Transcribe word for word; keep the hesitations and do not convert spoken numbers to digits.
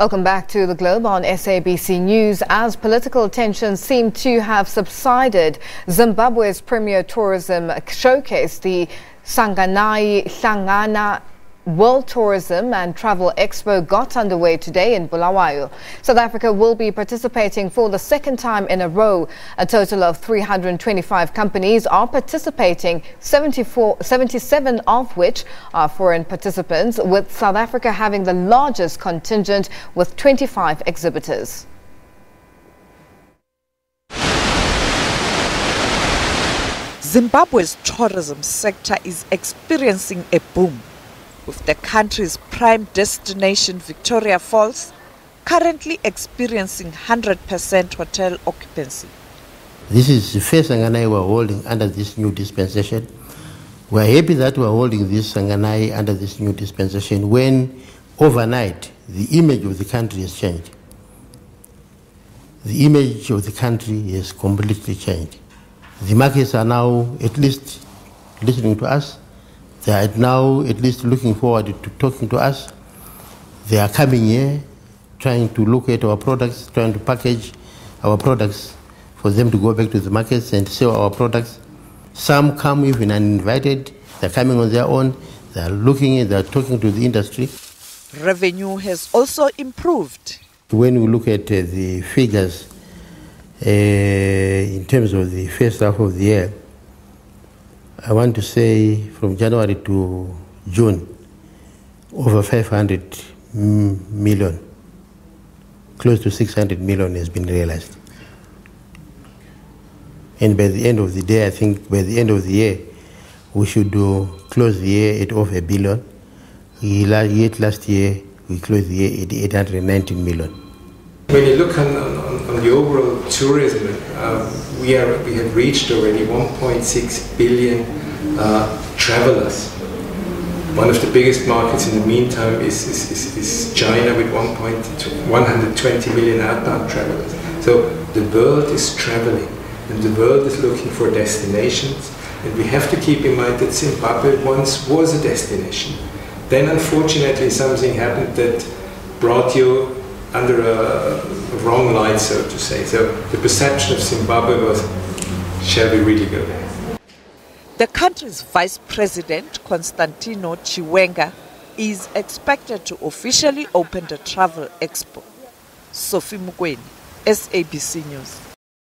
Welcome back to The Globe on S A B C News. As political tensions seem to have subsided, Zimbabwe's premier tourism showcase, the Sanganai/Hlanganani World Tourism and Travel Expo, got underway today in Bulawayo. South Africa will be participating for the second time in a row. A total of three hundred twenty-five companies are participating, seventy-four, seventy-seven of which are foreign participants, with South Africa having the largest contingent with twenty-five exhibitors. Zimbabwe's tourism sector is experiencing a boom, with the country's prime destination, Victoria Falls, currently experiencing one hundred percent hotel occupancy. This is the first Sanganai we're holding under this new dispensation. We're happy that we're holding this Sanganai under this new dispensation when, overnight, the image of the country has changed. The image of the country has completely changed. The markets are now at least listening to us. They are now at least looking forward to talking to us. They are coming here, trying to look at our products, trying to package our products for them to go back to the markets and sell our products. Some come even uninvited. They are coming on their own. They are looking, they are talking to the industry. Revenue has also improved. When we look at uh, the figures uh, in terms of the first half of the year, I want to say from January to June, over five hundred million, close to six hundred million has been realized. And by the end of the day, I think by the end of the year, we should do, close the year at over a billion. Yet last year, we closed the year at eight hundred nineteen million. When you look on, on, on the overall tourism, uh, we, are, we have reached already one point six billion uh, travelers. One of the biggest markets in the meantime is, is, is, is China, with one hundred twenty million outbound travelers. So the world is traveling and the world is looking for destinations. And we have to keep in mind that Zimbabwe once was a destination. Then unfortunately something happened that brought you under a wrong light, so to say. So the perception of Zimbabwe was, shall we really go there? The country's Vice President, Constantino Chiwenga, is expected to officially open the Travel Expo. Sophie Mugwen, S A B C News.